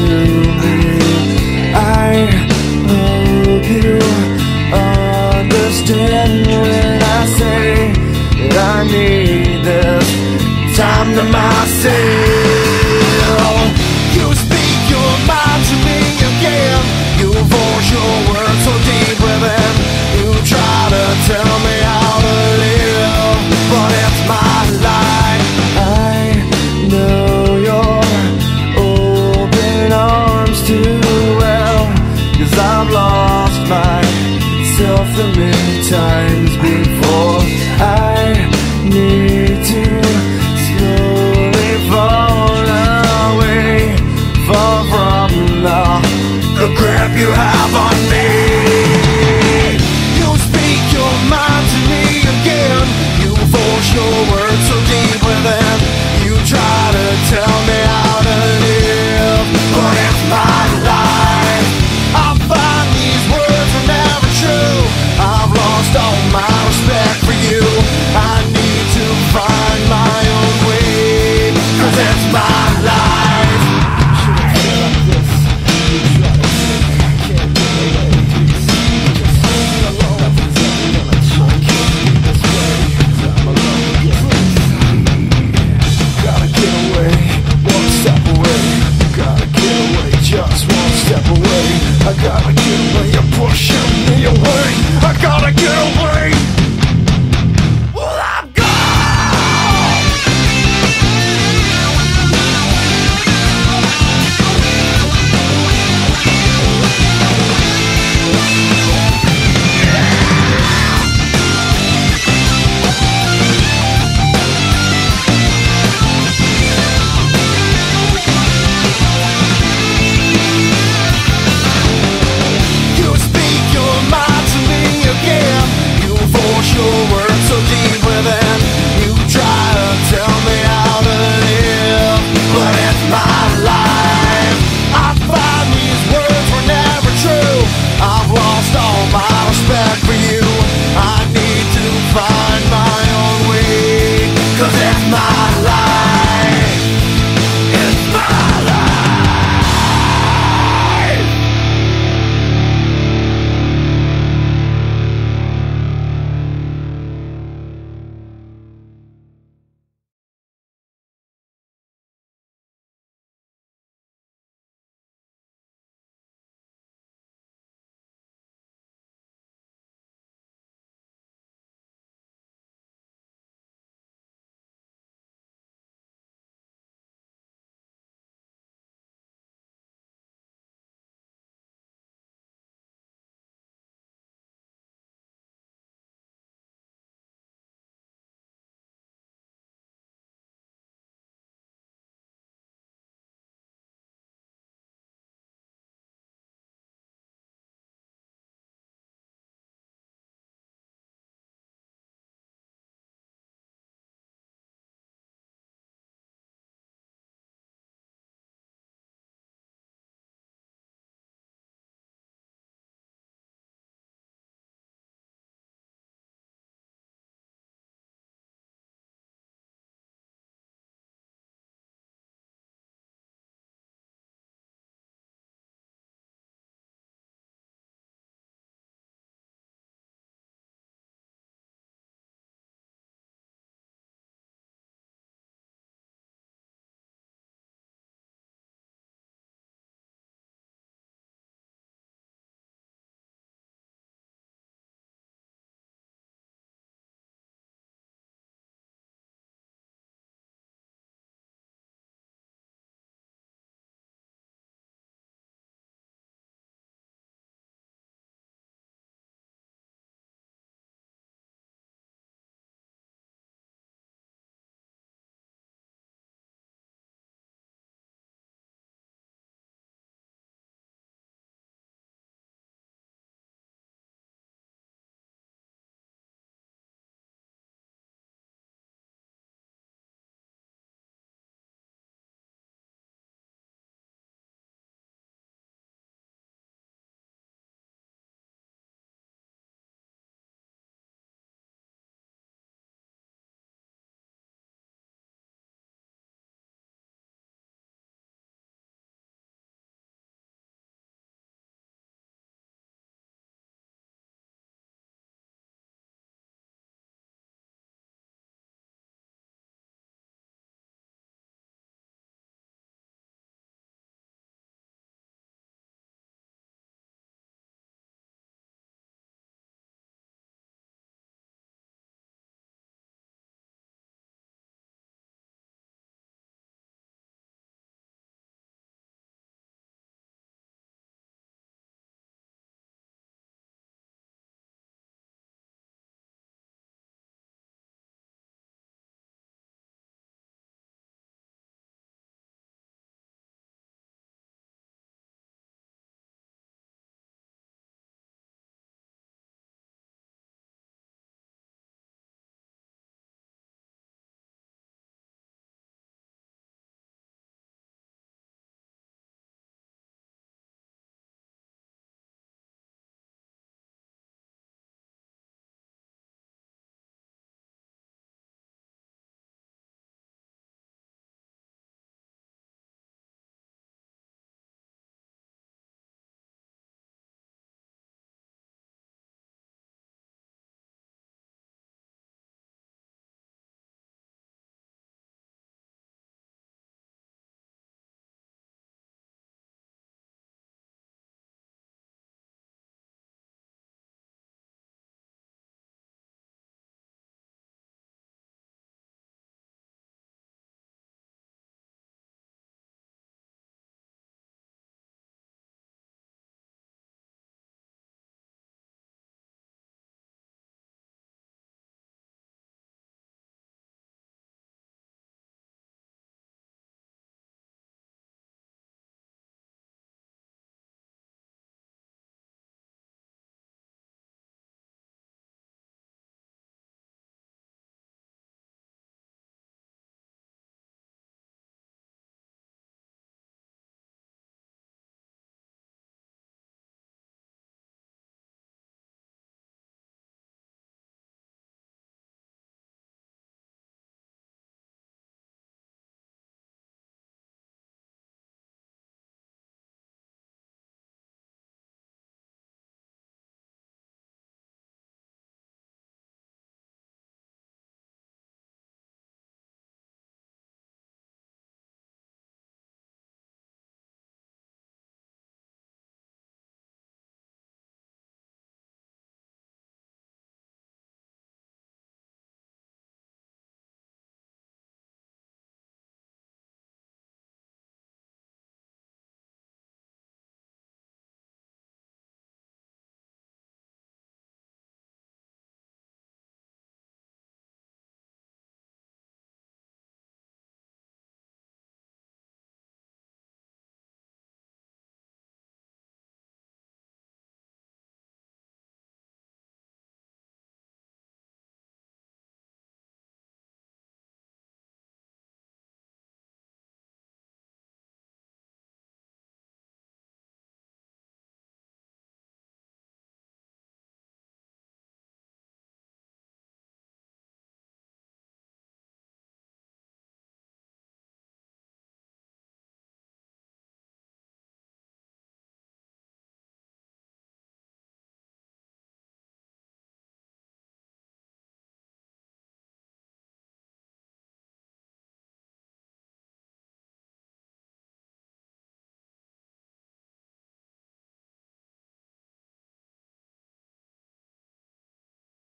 to me. I hope you understand when I say that I need this time to myself.